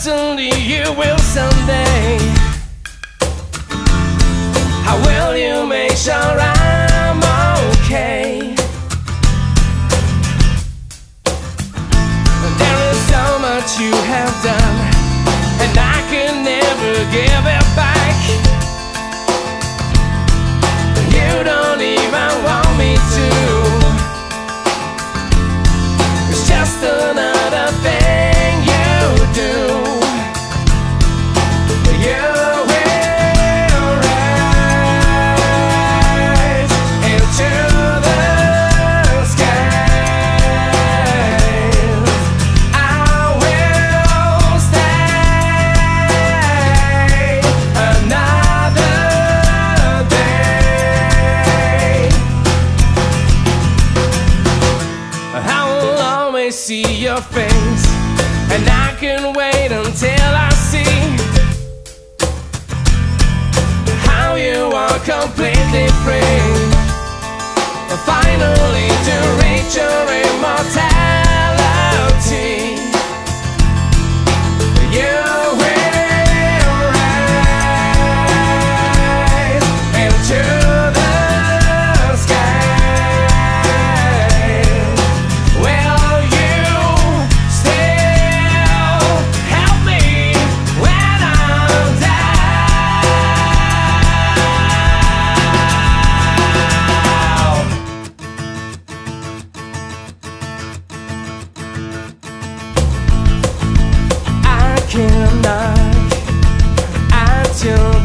certainly you will someday. How will you make sure I'm okay? There is so much you have done, and I can never give it back. You don't even want me to. It's just another thing see your face, and I can wait until I see how you are completely free, and finally to reach your immortality. I cannot, I don't.